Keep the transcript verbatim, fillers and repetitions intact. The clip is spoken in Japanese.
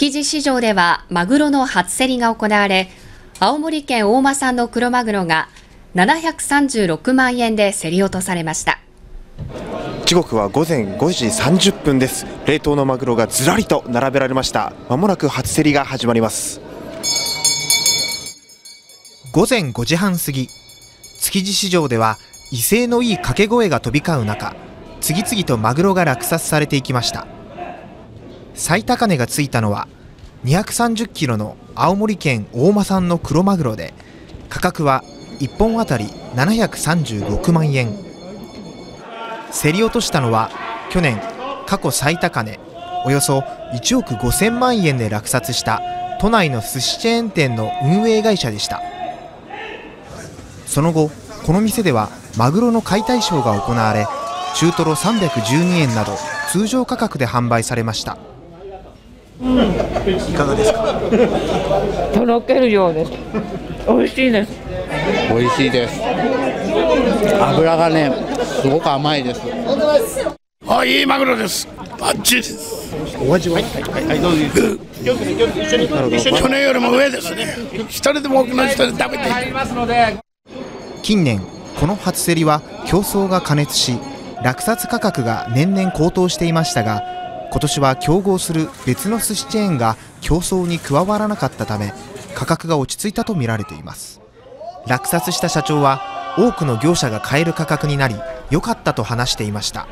築地市場ではマグロの初競りが行われ、青森県大間産のクロマグロがななひゃくさんじゅうろくまんえんで競り落とされました。時刻はごぜんごじさんじゅっぷんです。冷凍のマグロがずらりと並べられました。まもなく初競りが始まります。ごぜんごじはん過ぎ、築地市場では威勢のいい掛け声が飛び交う中、次々とマグロが落札されていきました。最高値がついたのはにひゃくさんじゅっキロの青森県大間産のクロマグロで、価格はいっぽんあたりななひゃくさんじゅうろくまんえん。競り落としたのは去年過去最高値およそいちおくごせんまんえんで落札した都内の寿司チェーン店の運営会社でした。その後この店ではマグロの解体ショーが行われ、中トロさんびゃくじゅうにえんなど通常価格で販売されました。うん、いかがですか？とろけるようです。美味しいです。美味しいです。脂がね、すごく甘いです。あ、いいマグロです。バッチリです。お味は、はいはいはい、どうぞ。去年よりも上ですね。一人でも多くの人で食べていく。近年この初競りは競争が過熱し、落札価格が年々高騰していましたが、今年は競合する別の寿司チェーンが競争に加わらなかったため、価格が落ち着いたと見られています。落札した社長は多くの業者が買える価格になり良かったと話していました。